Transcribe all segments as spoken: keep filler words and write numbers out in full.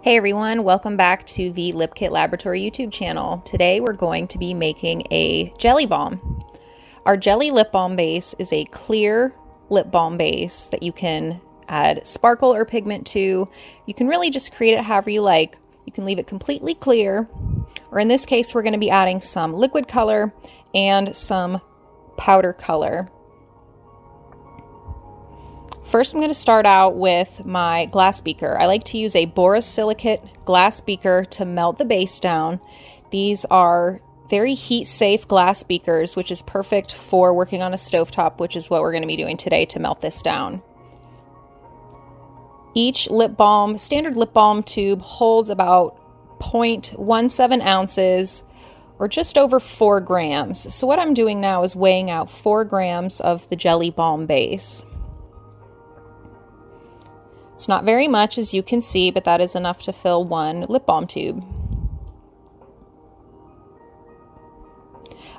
Hey everyone, welcome back to the Lip Kit Laboratory YouTube channel. Today we're going to be making a jelly balm. Our Jelly Lip Balm Base is a clear lip balm base that you can add sparkle or pigment to. You can really just create it however you like. You can leave it completely clear, or in this case we're going to be adding some liquid color and some powder color. First, I'm going to start out with my glass beaker. I like to use a borosilicate glass beaker to melt the base down. These are very heat-safe glass beakers, which is perfect for working on a stovetop, which is what we're going to be doing today to melt this down. Each lip balm, standard lip balm tube holds about zero point one seven ounces or just over four grams. So what I'm doing now is weighing out four grams of the jelly balm base. It's not very much, as you can see, but that is enough to fill one lip balm tube.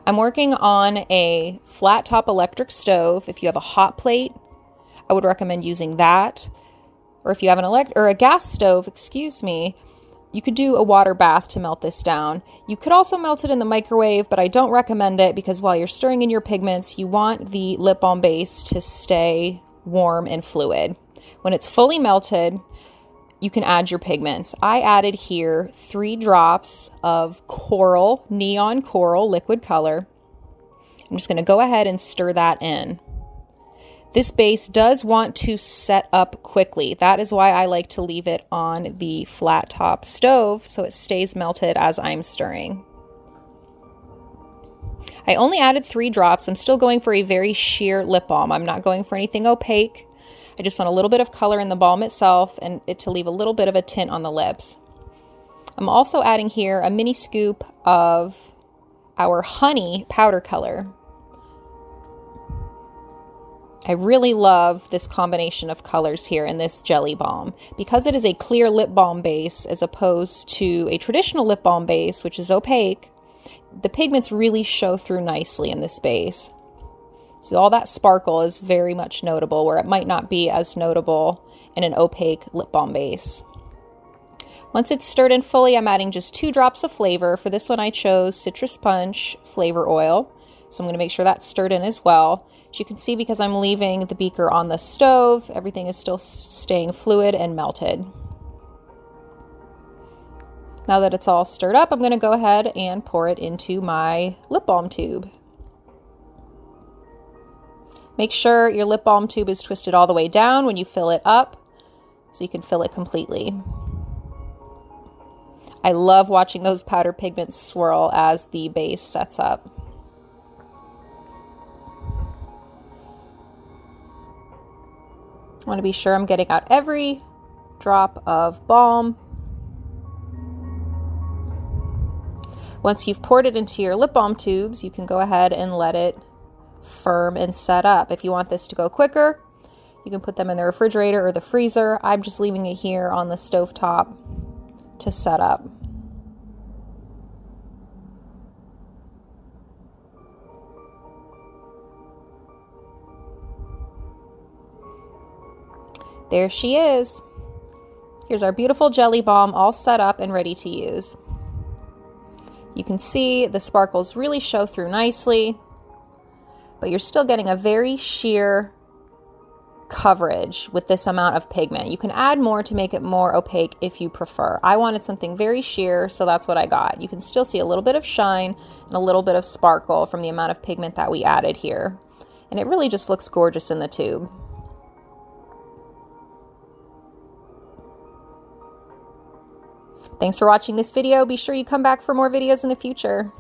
I'm working on a flat top electric stove. If you have a hot plate, I would recommend using that. Or if you have an elect or a gas stove, excuse me, you could do a water bath to melt this down. You could also melt it in the microwave, but I don't recommend it because while you're stirring in your pigments, you want the lip balm base to stay warm and fluid. When it's fully melted, you can add your pigments. I added here three drops of coral, neon coral liquid color. I'm just going to go ahead and stir that in. This base does want to set up quickly. That is why I like to leave it on the flat top stove so it stays melted as I'm stirring. I only added three drops. I'm still going for a very sheer lip balm. I'm not going for anything opaque. I just want a little bit of color in the balm itself and it to leave a little bit of a tint on the lips. I'm also adding here a mini scoop of our honey powder color. I really love this combination of colors here in this jelly balm. Because it is a clear lip balm base as opposed to a traditional lip balm base, which is opaque, the pigments really show through nicely in this base. So all that sparkle is very much notable, where it might not be as notable in an opaque lip balm base. Once it's stirred in fully, I'm adding just two drops of flavor. For this one, I chose citrus punch flavor oil. So I'm going to make sure that's stirred in as well. As you can see, because I'm leaving the beaker on the stove, everything is still staying fluid and melted. Now that it's all stirred up, I'm going to go ahead and pour it into my lip balm tube. Make sure your lip balm tube is twisted all the way down when you fill it up so you can fill it completely. I love watching those powder pigments swirl as the base sets up. I want to be sure I'm getting out every drop of balm. Once you've poured it into your lip balm tubes, you can go ahead and let it firm and set up. If you want this to go quicker, you can put them in the refrigerator or the freezer. I'm just leaving it here on the stovetop to set up. There she is. Here's our beautiful jelly balm all set up and ready to use. You can see the sparkles really show through nicely, but you're still getting a very sheer coverage with this amount of pigment. You can add more to make it more opaque if you prefer. I wanted something very sheer, so that's what I got. You can still see a little bit of shine and a little bit of sparkle from the amount of pigment that we added here. And it really just looks gorgeous in the tube. Thanks for watching this video. Be sure you come back for more videos in the future.